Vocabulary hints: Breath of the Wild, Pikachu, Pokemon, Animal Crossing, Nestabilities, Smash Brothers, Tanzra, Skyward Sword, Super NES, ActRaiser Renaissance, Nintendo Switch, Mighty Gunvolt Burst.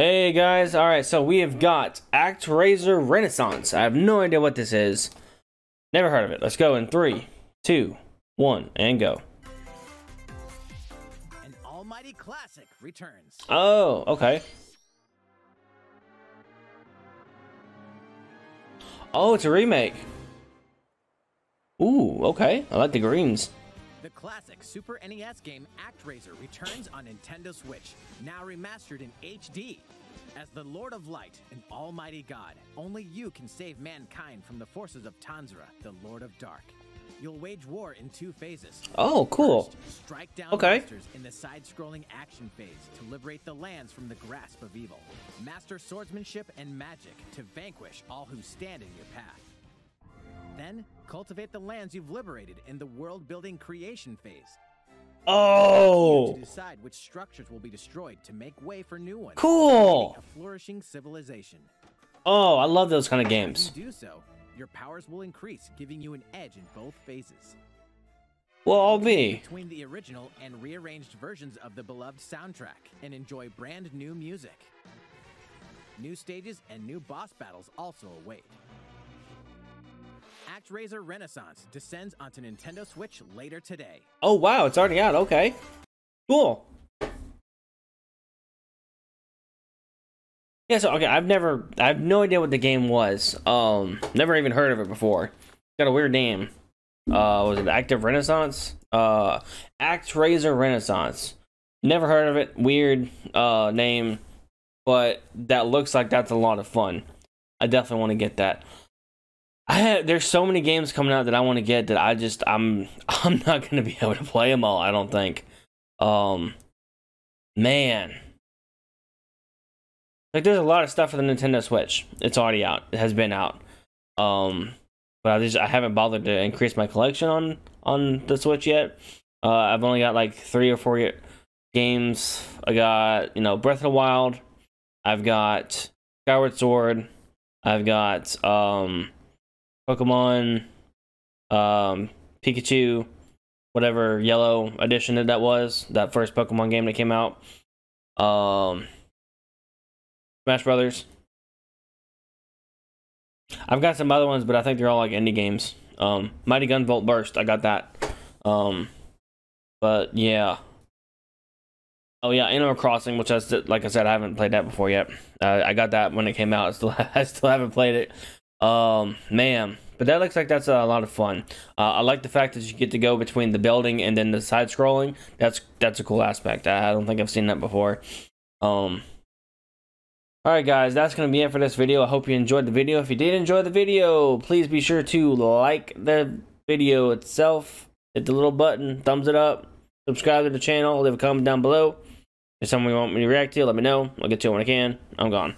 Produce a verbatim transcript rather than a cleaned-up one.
Hey guys, alright, so we have got ActRaiser Renaissance. I have no idea what this is. Never heard of it. Let's go in three, two, one, and go. An almighty classic returns. Oh, okay. Oh, it's a remake. Ooh, okay. I like the greens. The classic Super N E S game ActRaiser returns on Nintendo Switch, now remastered in H D. As the Lord of Light, an almighty god, only you can save mankind from the forces of Tanzra, the Lord of Dark. You'll wage war in two phases. Oh, cool. First, strike down okay. monsters in the side-scrolling action phase to liberate the lands from the grasp of evil. Master swordsmanship and magic to vanquish all who stand in your path. Then, cultivate the lands you've liberated in the world-building creation phase. Oh! To decide which structures will be destroyed to make way for new ones. Cool! A flourishing civilization. Oh, I love those kind of games. If you do so, your powers will increase, giving you an edge in both phases. Well, I'll be. Between the original and rearranged versions of the beloved soundtrack, and enjoy brand new music. New stages and new boss battles also await. ActRaiser Renaissance descends onto Nintendo Switch later today. Oh wow, it's already out. Okay, cool. Yeah, so okay, I've never, I have no idea what the game was. Um, never even heard of it before. It's got a weird name. Uh, was it Active Renaissance? Uh, ActRaiser Renaissance. Never heard of it. Weird uh name, but that looks like that's a lot of fun. I definitely want to get that. I have, there's so many games coming out that I want to get that I just I'm I'm not going to be able to play them all, I don't think. Um, man, like there's a lot of stuff for the Nintendo Switch. It's already out. It has been out. Um, but I just I haven't bothered to increase my collection on on the Switch yet. Uh, I've only got like three or four games. I got you know Breath of the Wild. I've got Skyward Sword. I've got um. Pokemon, um, Pikachu, whatever yellow edition that that was, that first Pokemon game that came out, um, Smash Brothers. I've got some other ones, but I think they're all like indie games. Um, Mighty Gunvolt Burst, I got that. Um, but yeah. Oh yeah, Animal Crossing, which I still, like I said, I haven't played that before yet. Uh, I got that when it came out. I still, I still haven't played it. Um, man, but that looks like that's a lot of fun. Uh, I like the fact that you get to go between the building and then the side scrolling. That's, that's a cool aspect. I, I don't think I've seen that before. Um, all right guys, that's going to be it for this video. I hope you enjoyed the video. If you did enjoy the video, please be sure to like the video itself, hit the little button, thumbs it up, subscribe to the channel, leave a comment down below. If there's something you want me to react to, let me know. I'll get to it when I can. I'm gone.